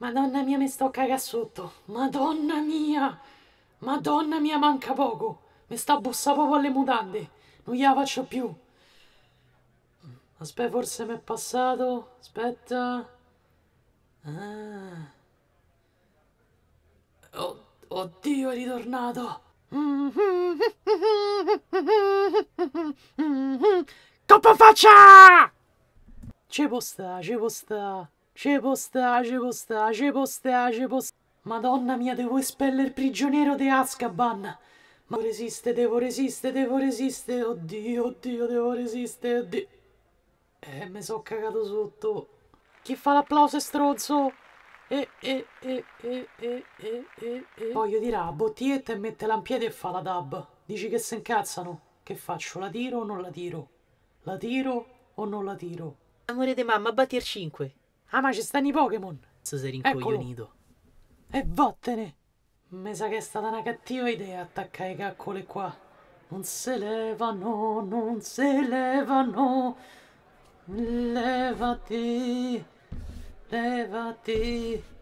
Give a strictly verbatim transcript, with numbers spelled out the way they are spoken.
Madonna mia, mi sto cagando sotto. Madonna mia. Madonna mia, manca poco. Mi sta bussando proprio alle mutande. Non gliela faccio più. Aspetta, forse mi è passato. Aspetta. Ah. Oh, oddio, è ritornato. Coppa faccia! Ci può sta, ci può sta. Ci può sta, ci può sta, ci può sta, ci può sta. Madonna mia, devo espellere il prigioniero di Azkaban. Ma devo resistere, devo resistere, devo resistere. Oddio, oddio, devo resistere, oddio. Eh, mi sono cagato sotto. Chi fa l'applauso è stronzo? E, e, e, e, e, e, e, e. Voglio tirare la bottiglietta e metterla in piedi e fa la dab. Dici che se incazzano? Che faccio? La tiro o non la tiro? La tiro o non la tiro? Amore di mamma, batti il cinque. Ah, ma ci stanno i Pokémon. Se sei rincoglionito. E vattene. Mi sa che è stata una cattiva idea attaccare i caccole qua. Non se levano, non se levano. Levati, levati.